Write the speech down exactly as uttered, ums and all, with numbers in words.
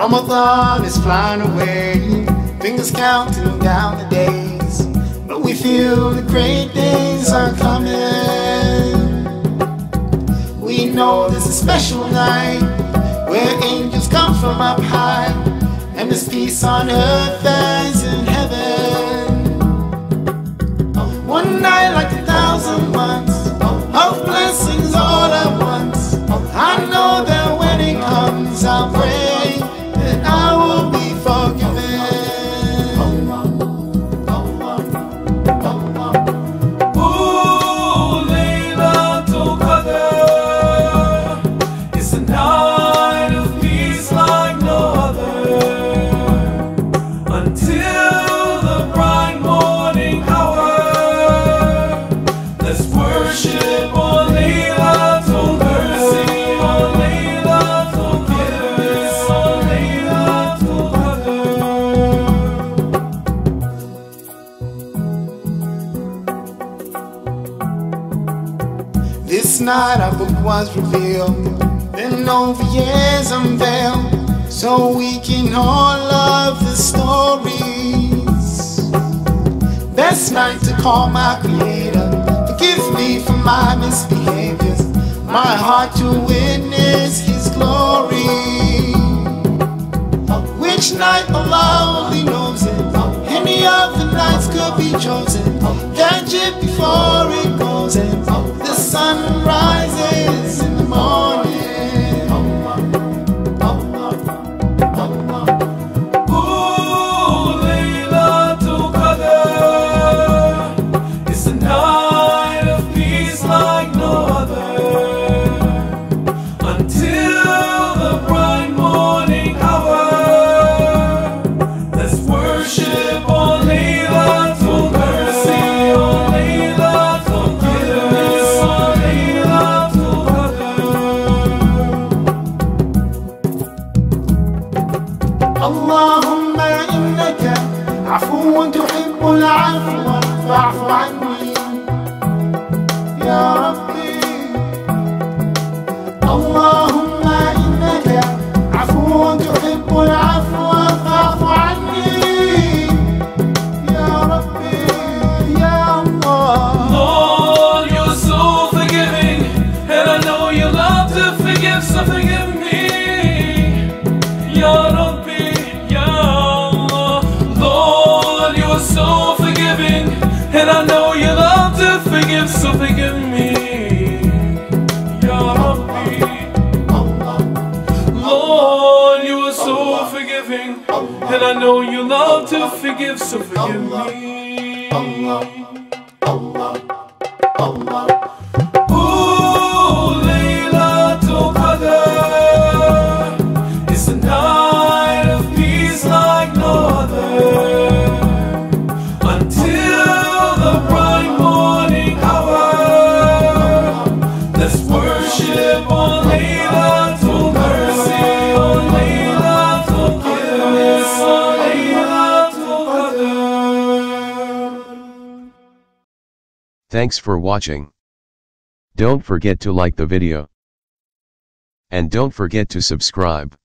Ramadan is flying away, fingers counting down the days, but we feel the great days are coming. We know this is a special night where angels come from up high, and there's peace on earth as in heaven. One night like a thousand months of blessings all at once. I know that when it comes I'll pray that I will be forgiven. Ooh, Laylatul Qadr, it's a night of peace like no other. Until the bright morning hour, let's worship on Layla. This night our book was revealed, then over years unveiled, so we can all love the stories. Best night to call my Creator, forgive me for my misbehaviors, my heart to witness His glory. Which night Allah only knows it, any of the nights could be chosen, catch it before it goes in. The sun rises in the morning. Ooh, Laylatul Qadr, it's a night of peace like no other. Until the bright morning hour, let's worship on Laylatul Qadr. اللهم إنك عفو تحب العفو فاعف عني يا ربي. اللهم إنك عفو تحب العفو فاعف عني يا ربي يا الله. Lord, you're so forgiving, and I know you love to forgive, so forgive me ya Rabbi. So forgiving, and I know you love to forgive, so forgive me ya Rabbi. Lord, you are so forgiving, and I know you love to forgive, so forgive me. Ooh, Laylatul Qadr, it's a night of peace like no other. Thanks for watching. Don't forget to like the video. And don't forget to subscribe.